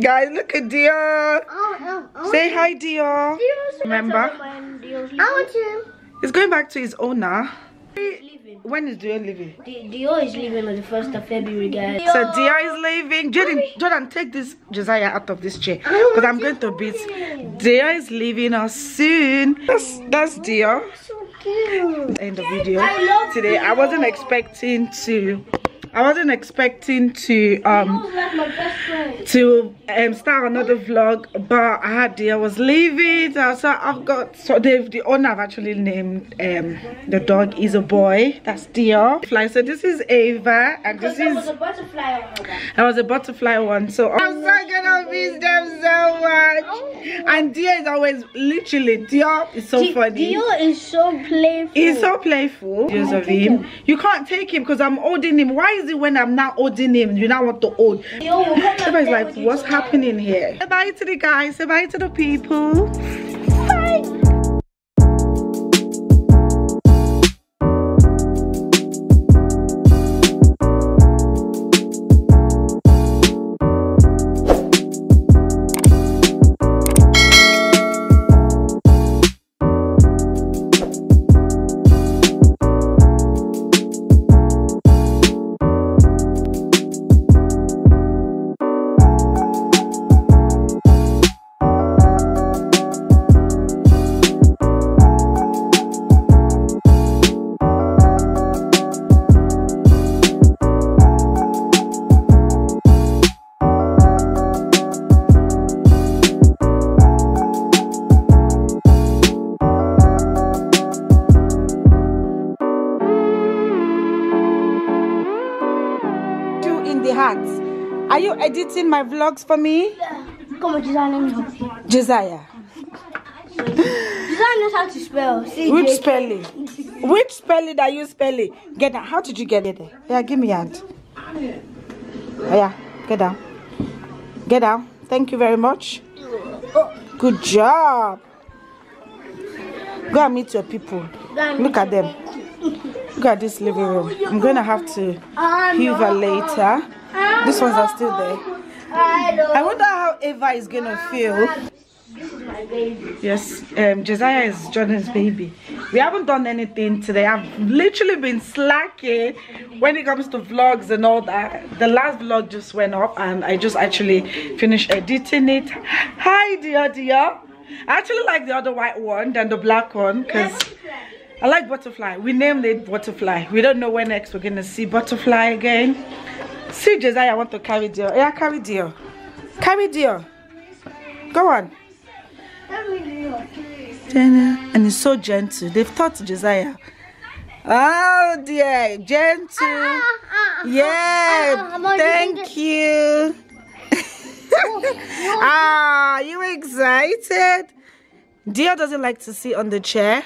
Guys, look at Dior. Say hi, Dior. Remember? He's going back to his owner. When is Dior leaving? Dior is leaving on the 1st of February, guys. Dior. So Dior is leaving. Jordan, take this Josiah out of this chair because I'm going to beat. Dior is leaving us soon. That's Dior. So cute. End of video today. I wasn't expecting to start another vlog, but I had Dior was leaving, so I've got the owner have actually named the dog is a boy. That's Dior. Fly. So this is Ava, and this was a butterfly one. That was a butterfly one. So I'm so gonna miss them so much. And Dior is always Dior is so funny. Dior is so playful. He's so playful. Views of him. You can't take him because I'm holding him. Why is when I'm now holding him, you now want to hold. Everybody's like, what's happening here? Say bye to the guys, say bye to the people. Bye. Are you editing my vlogs for me? Yeah. Come on, Josiah, let me help you. Josiah. Josiah knows how to spell. Which spelling? Which spelling are you spelling? Get down. How did you get it? Yeah, give me your hand. Oh, yeah, get down. Get down. Thank you very much. Good job. Go and meet your people. Look at them. Look at this living room. I'm going to have to hoover later. These ones are still there. I wonder how Ava is going to feel. This is my baby. Yes, Josiah is Jordan's baby. We haven't done anything today. I've literally been slacking when it comes to vlogs and all that. The last vlog just went up and I just actually finished editing it. Hi, Dior. I actually like the other white one than the black one because... I like butterfly. We named it butterfly. We don't know when next we're gonna see butterfly again. See, Josiah, I want to carry Dior. Yeah, carry Dior. Carry Dior. Go on. And he's so gentle. They've taught Josiah. Oh dear, gentle. Yeah. Thank you. Are you excited? Dior doesn't like to sit on the chair.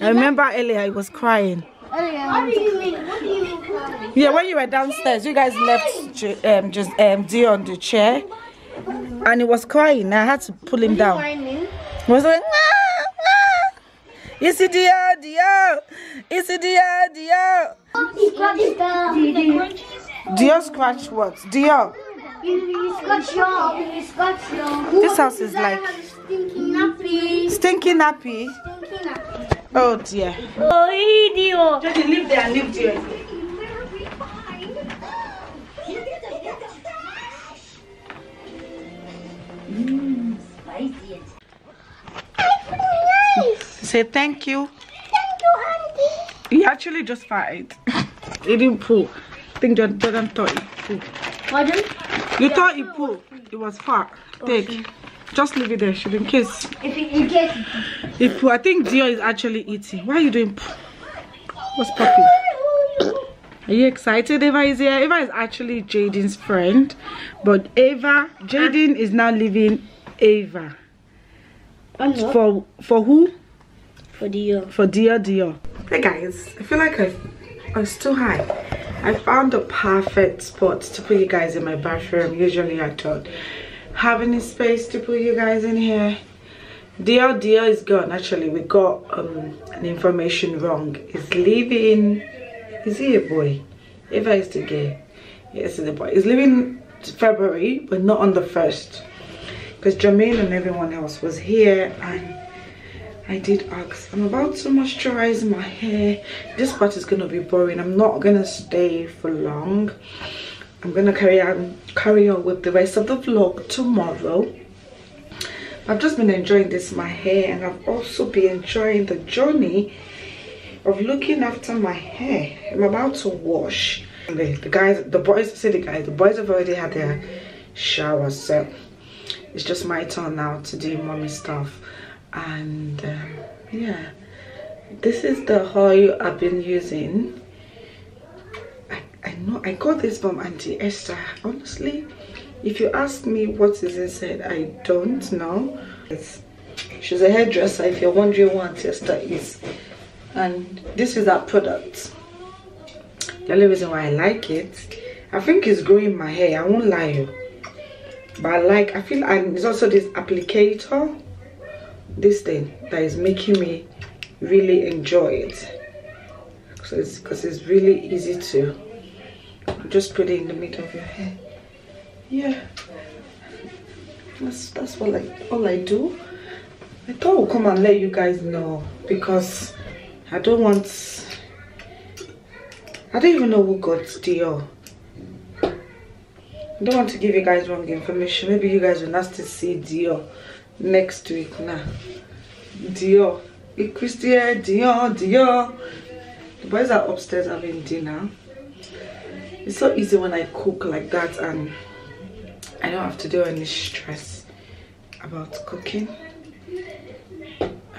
I remember earlier I was crying. What do you mean? What do you mean crying? Yeah, when you were downstairs, you guys left Dior on the chair, and he was crying. I had to pull him down. He was like, "It's Dior, Dior, it's Dior, Dior." Dior scratch what? Dior. This house is like stinky nappy. Oh dear. Oh, Dior. Just leave there and leave Dior. Spicy. Nice. Say thank you. Thank you, auntie. He actually just farted. He didn't poo. I think Jordan thought he poo. Pardon? You thought he poo. It was fart. Take. Okay. Just leave it there, should in case. If I think Dior is actually eating. Why are you doing? What's popping? Are you excited? Ava is here. Ava is actually Jayden's friend, but Jayden is now leaving Ava. For who? For Dior. For Dior. Hey guys, I feel like I was too high. I found the perfect spot to put you guys in my bathroom. Usually I thought having a space to put you guys in here. Dior is gone. Actually, we got an information wrong. He's leaving. Is he a boy? Eva is the gay. Yes, he's a boy. He's leaving February, but not on the 1st. because Jermaine and everyone else was here, and I did ask. I'm about to moisturize my hair. This part is going to be boring. I'm not going to stay for long. I'm going to carry on with the rest of the vlog tomorrow. I've just been enjoying this, my hair, and I've also been enjoying the journey of looking after my hair. I'm about to wash. The boys have already had their showers, so it's just my turn now to do mommy stuff. And yeah, this is the oil I've been using. I know I got this from Auntie Esther. Honestly, if you ask me what is inside, I don't know. She's a hairdresser, if you're wondering what Auntie Esther is, and this is that product. The only reason why I like it, I think it's growing my hair, I won't lie you, but I like, I feel, and it's also this applicator, this thing that is making me really enjoy it. So it's because it's really easy to just put it in the middle of your hair. Yeah, that's what all I do. I thought I'll come and let you guys know, because I don't want, I don't even know who got Dior. I don't want to give you guys wrong information. Maybe you guys will not still see Dior next week now. Dior. Christian, Dior, Dior. The boys are upstairs having dinner. It's so easy when I cook like that, and I don't have to do any stress about cooking. And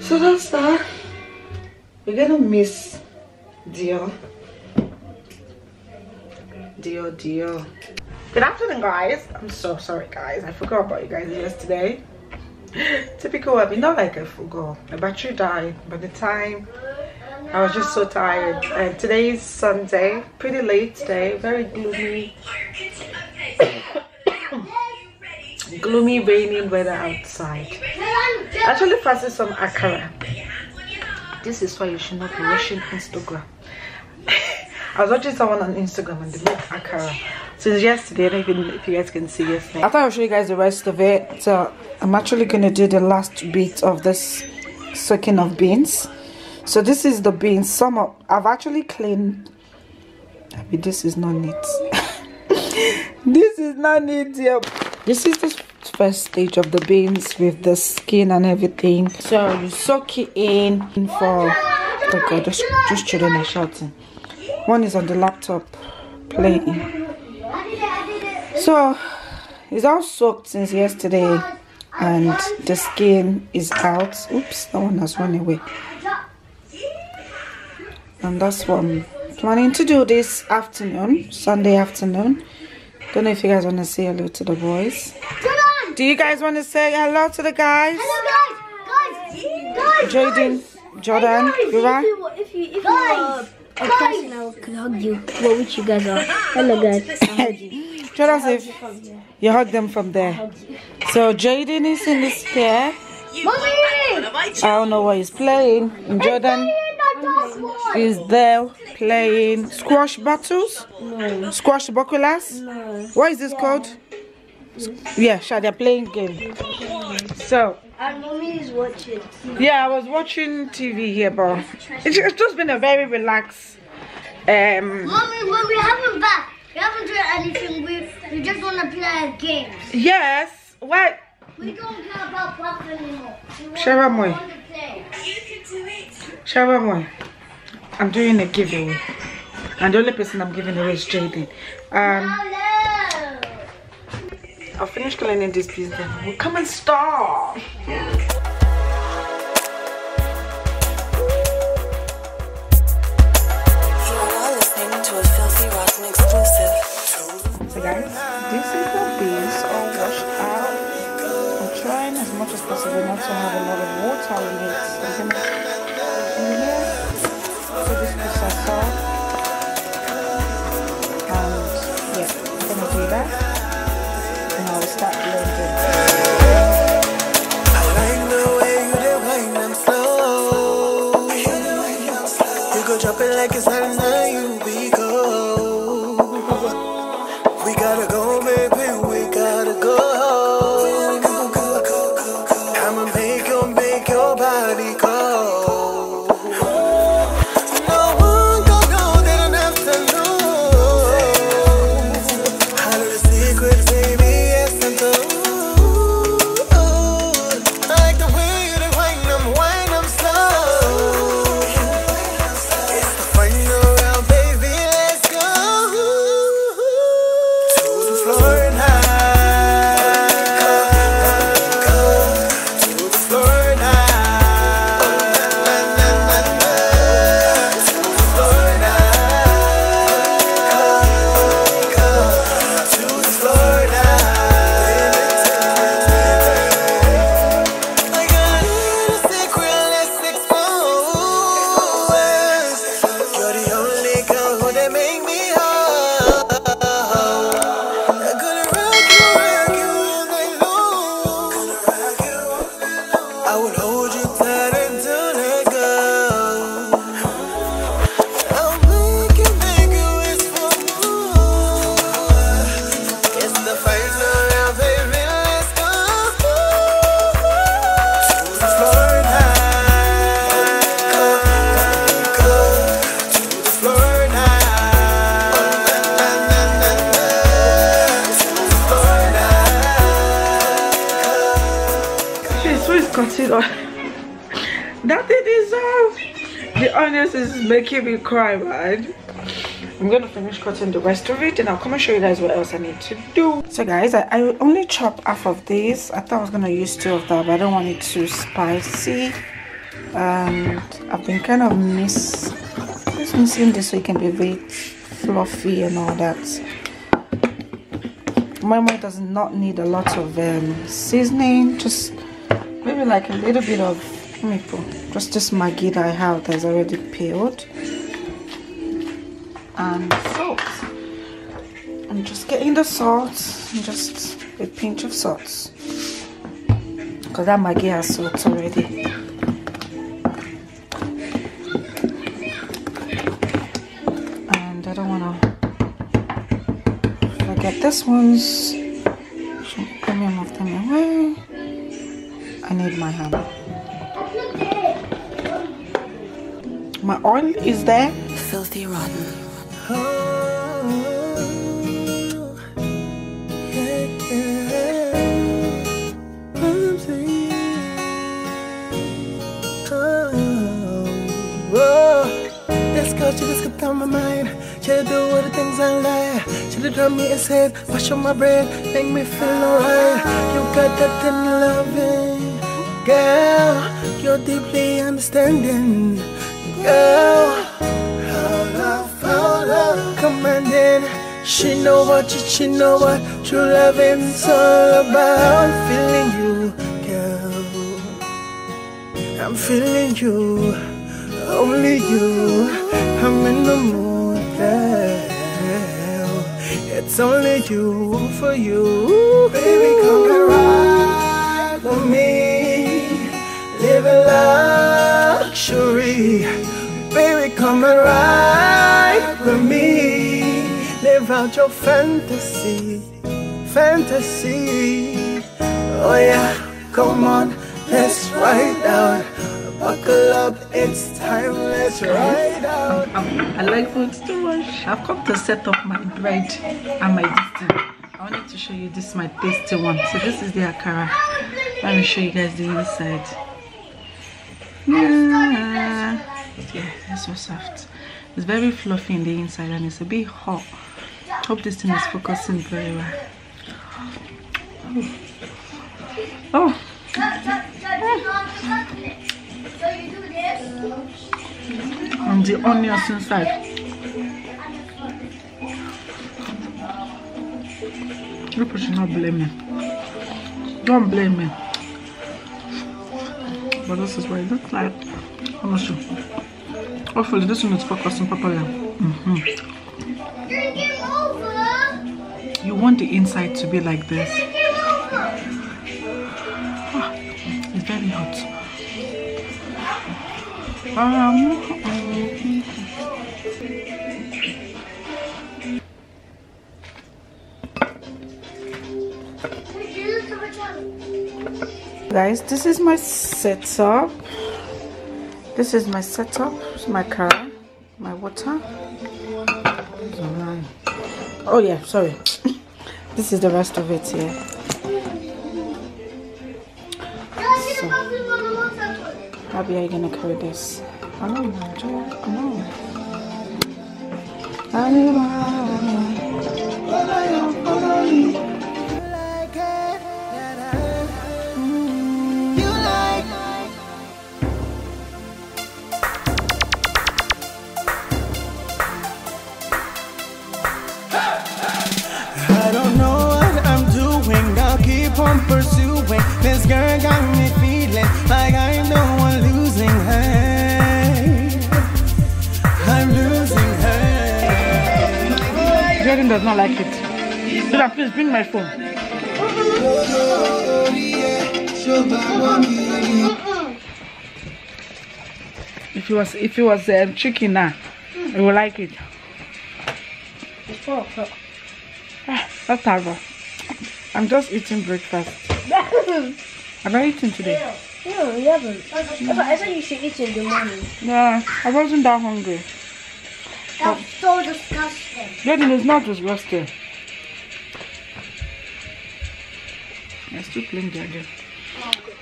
so that's that. We're gonna miss Dior. Dior. Good afternoon, guys. I'm so sorry, guys. I forgot about you guys yesterday. Typical of me, not like I forgot. My battery died by the time. I was just so tired. And today is Sunday. Pretty late today. Very gloomy. Gloomy, rainy weather outside. Actually, fasted some akara. This is why you should not be watching Instagram. I was watching someone on Instagram and they made akara. Since yesterday, I don't even know if you guys can see yesterday. I thought I'll show you guys the rest of it. So I'm actually going to do the last bit of this soaking of beans. So this is the beans. Some of, I've actually cleaned. I mean, this is not neat. This is not neat. Yep. This is the first stage of the beans with the skin and everything. So you soak it in for, oh God, just children are shouting. One is on the laptop playing. So it's all soaked since yesterday, and the skin is out. Oops, that one has run away. And that's what I'm planning to do this afternoon, Sunday afternoon. Don't know if you guys want to say hello to the boys. Do you guys want to say hello to the guys? Hello, guys! Jayden, Jordan, a person I could hug you. Well, which you guys are. Hello, guys. Jordan says, you hug them from there. So Jayden is in this chair. I don't know what he's playing. And Jordan is there playing squash battles? No. Squash bakulas? No. What is this called? Yeah, sure, they're playing game. So. And mommy is watching TV. Yeah, I was watching TV here, but it's just been a very relaxed. Mommy, we haven't back. We haven't done anything. We just want to play a game. Yes. What? We don't care about back anymore. We want to play. Shabamoy, I'm doing a giveaway, and the only person I'm giving away is Jayden. I'll finish cleaning this piece then. We'll come and stop. So guys, this is the beans all washed out. I'm trying as much as possible not to have a lot of water in it. In here, so this piece of salt. And yeah, I'm gonna do that. Stop blending. consider that they deserve. The honest is making me cry, man. I'm gonna finish cutting the rest of it and I'll come and show you guys what else I need to do. So guys, I only chopped half of this. I thought I was gonna use two of that, but I don't want it too spicy. And I've been kind of missing this so it can be very fluffy and all that. Moi does not need a lot of seasoning, just maybe like a little bit of just this maggi that I have that's already peeled, and salt. I'm just getting the salt, just a pinch of salt, because that maggi has salt already. And I don't want to forget this one's. Let me move them away. I need my hand. My oil is there. Filthy rotten. That's cause she just kept on my mind. She do all the things I like. She did drop me his head, wash on my brain, make me feel alright. You got that thing loving, girl. You're deeply understanding, girl. Commanding, she know what, she know what true love is all about. Feeling you, girl. I'm feeling you, only you. I'm in the mood, girl. It's only you, for you. Baby, come and ride with me, live in luxury. Baby, come and ride with me, live out your fantasy, fantasy. Oh yeah, come on, let's ride out. Buckle up, it's time, let's ride out. I like food too much. I've come to set up my bread and my distance. I wanted to show you this, my tasty one. So this is the akara. Let me show you guys the inside. Yeah, it's so soft. It's very fluffy in the inside and it's a bit hot. Hope this thing is focusing very well. Oh. And the onions inside. People should not blame me. Don't blame me. But this is what it looks like. I'm not sure. Hopefully this one is focusing properly. You want the inside to be like this. It's very hot. Guys, this is my setup. This is my setup, it's my car, my water. Oh yeah, sorry. This is the rest of it here. So, Abby, are you gonna carry this? I don't know. No. Pursuing, this girl got me feeling like I know I'm losing her. I'm losing her. Jordan does not like it. Jordan, please bring my phone. If it was tricky now, you would like it. That's terrible. I'm just eating breakfast. Am I eating today? No, you haven't. I thought you should eat in the morning. Yeah, I wasn't that hungry. That's so disgusting. Jordan is not disgusting. It's too plain, Jordan.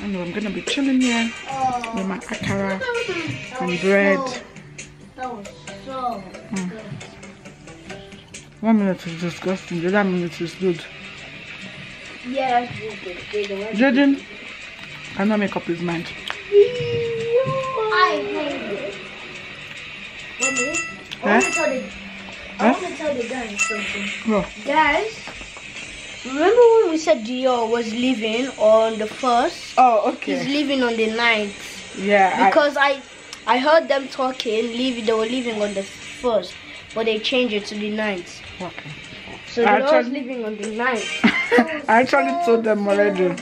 I know I'm gonna be chilling here with my akara and bread. That was so good. 1 minute is disgusting, the other minute is good. Yeah, that's really good. Jayden cannot make up his mind. I hate it. 1 minute? I want to tell the guys something. No. Guys, remember when we said Dior was leaving on the 1st? Oh, okay. He's leaving on the 9th. Yeah. Because I heard them talking, they were leaving on the 1st, but they changed it to the 9th. Okay. So Dior's leaving on the 9th. I actually told them already.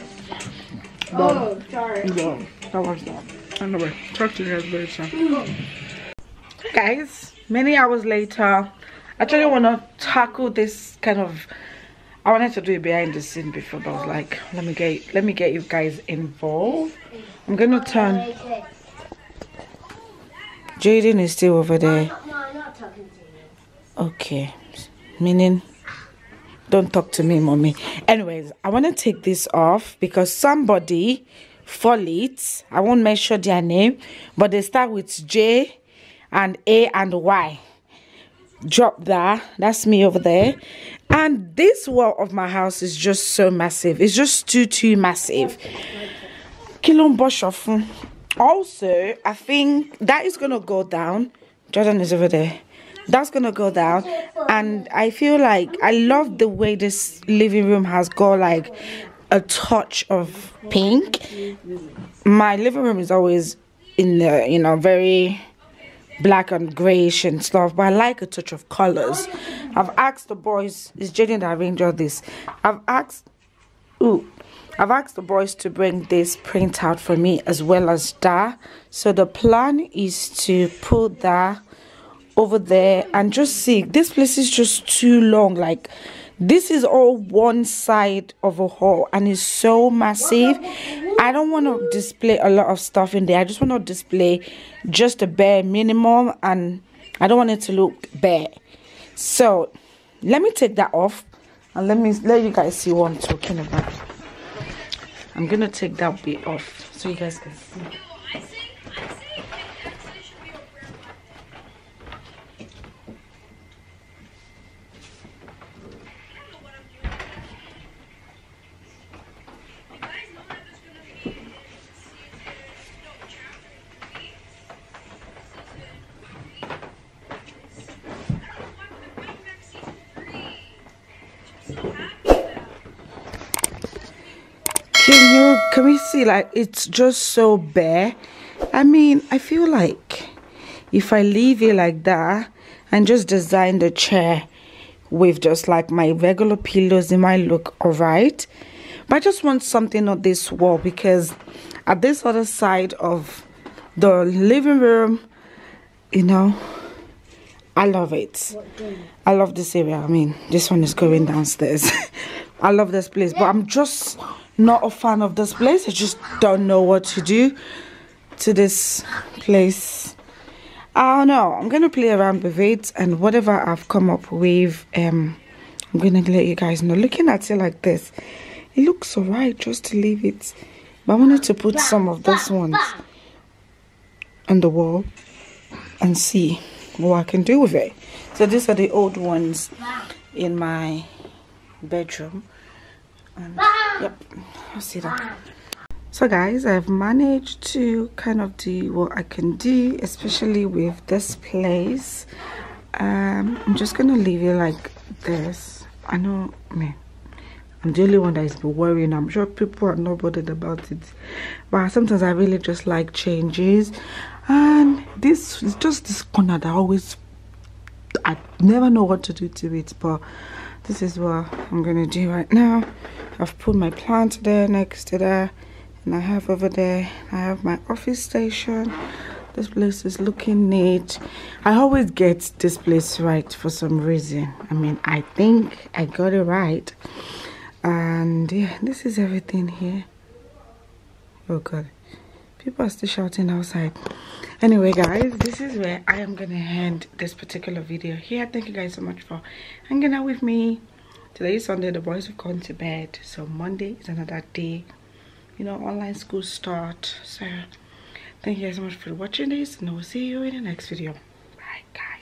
But, oh, sorry. No, that was that. Anyway, talk to you guys later. Guys, many hours later, actually I want to tackle this kind of... I wanted to do it behind the scene before, but I was like, let me get you guys involved. I'm going to turn... Jayden is still over there. No, I'm not talking to you. Okay. Meaning, don't talk to me, mommy. Anyways, I want to take this off because somebody followed it. I won't mention their name, but they start with J and A and Y. Drop that. That's me over there. And this wall of my house is just so massive. It's just too massive. Also, I think that is going to go down. Jordan is over there. That's going to go down. And I feel like I love the way this living room has got like a touch of pink. My living room is always in the, you know, very... black and grayish and stuff, but I like a touch of colors. I've asked the boys, it's Jayden that arranged all this. I've asked the boys to bring this print out for me as well as that. So the plan is to put that over there and just see. This place is just too long. Like, this is all one side of a hall and it's so massive. I don't want to display a lot of stuff in there. I just want to display just a bare minimum, and I don't want it to look bare. So let me take that off and let you guys see what I'm talking about. I'm gonna take that bit off so you guys can see. Can we see, like, it's just so bare. I mean, I feel like if I leave it like that and just design the chair with just like my regular pillows, it might look all right. But I just want something on this wall because at this other side of the living room, you know, I love it. I love this area. I mean, this one is going downstairs. I love this place, but I'm just not a fan of this place. I just don't know what to do to this place. I don't know. I'm gonna play around with it, and whatever I've come up with, I'm gonna let you guys know. Looking at it like this, it looks alright just to leave it. But I wanted to put some of those ones on the wall and see what I can do with it. So these are the old ones in my bedroom. And, yep, I'll see that. So guys, I've managed to kind of do what I can do, especially with this place. I'm just gonna leave it like this. I know, man, I'm the only one that is worrying. I'm sure people are not bothered about it, but sometimes I really just like changes. And this is just this corner that I never know what to do to it, but this is what I'm gonna do right now. I've put my plant there next to there, and I have over there, I have my office station. This place is looking neat. I always get this place right for some reason. I mean, I think I got it right. And yeah, this is everything here. Oh God, people are still shouting outside. Anyway guys, this is where I am gonna end this particular video here. Thank you guys so much for hanging out with me. Today is Sunday, the boys have gone to bed, so Monday is another day you know, online school start. So thank you guys so much for watching this, and I will see you in the next video. Bye guys.